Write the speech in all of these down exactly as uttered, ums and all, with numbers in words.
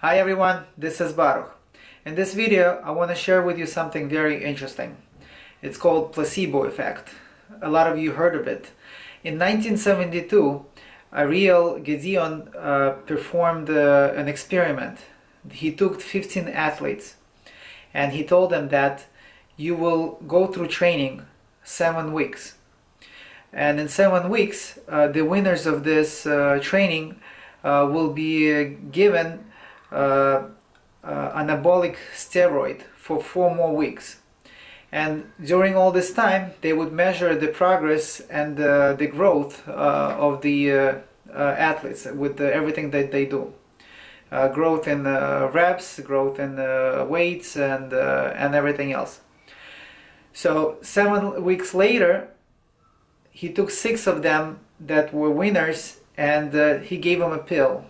Hi everyone, this is Baruch. In this video I want to share with you something very interesting. It's called placebo effect. A lot of you heard of it. In nineteen seventy-two, Ariel Gedeon uh, performed uh, an experiment. He took fifteen athletes and he told them that you will go through training seven weeks. And in seven weeks, uh, the winners of this uh, training uh, will be uh, given Uh, uh, anabolic steroid for four more weeks, and during all this time they would measure the progress and uh, the growth uh, of the uh, uh, athletes with the, everything that they do, uh, growth in uh, reps, growth in uh, weights, and uh, and everything else. So seven weeks later, he took six of them that were winners, and uh, he gave them a pill.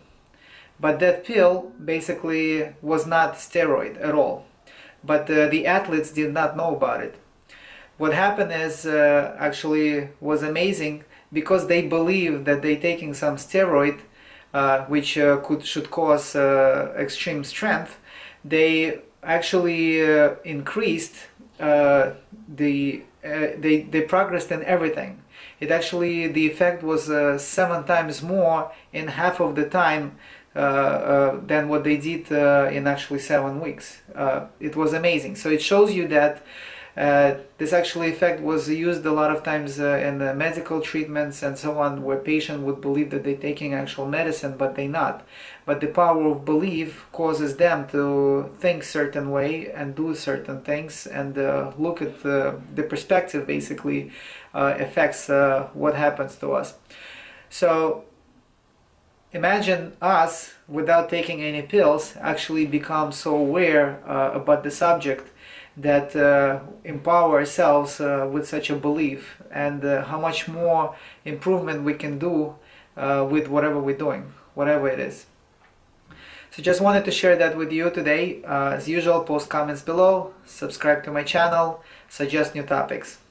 But that pill basically was not steroid at all. But uh, the athletes did not know about it. What happened is uh, actually was amazing, because they believed that they taking some steroid, uh, which uh, could should cause uh, extreme strength. They actually uh, increased uh, the uh, they they progressed in everything. It actually the effect was uh, seven times more in half of the time Uh, uh, than what they did uh, in actually seven weeks. Uh, it was amazing. So it shows you that uh, this actually effect was used a lot of times uh, in the medical treatments and so on, where patient would believe that they're taking actual medicine, but they not. But the power of belief causes them to think certain way and do certain things, and uh, look at the, the perspective basically uh, affects uh, what happens to us. So imagine us, without taking any pills, actually become so aware uh, about the subject that uh, empower ourselves uh, with such a belief, and uh, how much more improvement we can do uh, with whatever we're doing, whatever it is. So just wanted to share that with you today. Uh, as usual, post comments below, subscribe to my channel, suggest new topics.